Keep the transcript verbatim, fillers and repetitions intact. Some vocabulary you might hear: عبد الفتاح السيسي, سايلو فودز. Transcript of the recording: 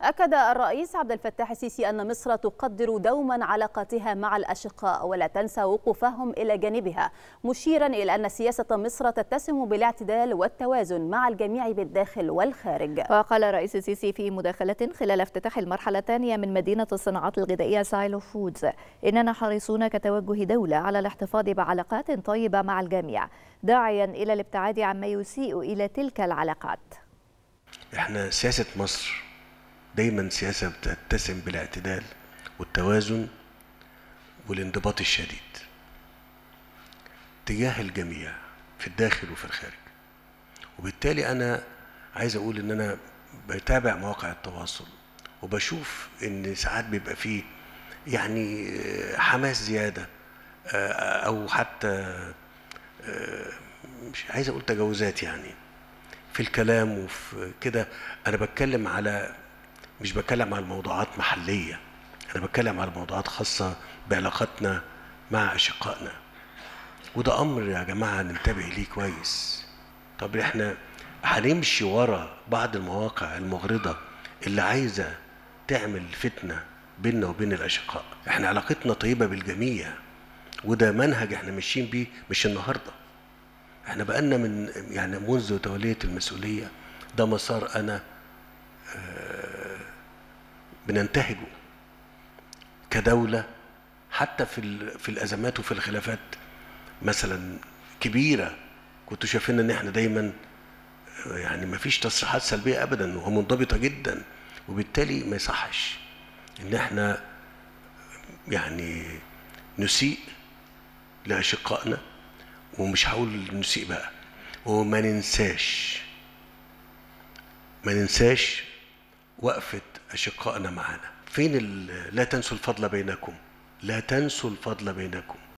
أكد الرئيس عبد الفتاح السيسي أن مصر تقدر دوما علاقتها مع الأشقاء ولا تنسى وقوفهم إلى جانبها، مشيرا إلى أن سياسة مصر تتسم بالاعتدال والتوازن مع الجميع بالداخل والخارج. وقال الرئيس السيسي في مداخلة خلال افتتاح المرحلة الثانية من مدينة الصناعات الغذائية سايلو فودز: إننا حريصون كتوجه دولة على الاحتفاظ بعلاقات طيبة مع الجميع، داعيا إلى الابتعاد عما يسيء إلى تلك العلاقات. إحنا سياسة مصر دايما سياسة بتتسم بالاعتدال والتوازن والانضباط الشديد تجاه الجميع في الداخل وفي الخارج، وبالتالي أنا عايز أقول إن أنا بتابع مواقع التواصل وبشوف إن ساعات بيبقى فيه يعني حماس زيادة أو حتى مش عايز أقول تجاوزات يعني في الكلام وفي كده. أنا بتكلم على مش بتكلم على موضوعات محلية، أنا بتكلم على موضوعات خاصة بعلاقتنا مع أشقائنا، وده أمر يا جماعة ننتبه ليه كويس. طب إحنا هنمشي ورا بعض المواقع المغرضة اللي عايزة تعمل فتنة بيننا وبين الأشقاء؟ إحنا علاقتنا طيبة بالجميع، وده منهج إحنا ماشيين بيه مش النهاردة، إحنا بقالنا من يعني منذ تولية المسؤولية، ده مسار أنا بننتهجه كدولة حتى في في الأزمات وفي الخلافات مثلا كبيرة. كنتوا شايفين إن إحنا دايما يعني مفيش تصريحات سلبية أبدا ومنضبطة جدا، وبالتالي ما يصحش إن إحنا يعني نسيء لأشقائنا، ومش هقول نسيء بقى، وما ننساش ما ننساش وقفة أشقائنا معانا. فين لا تنسوا الفضل بينكم، لا تنسوا الفضل بينكم.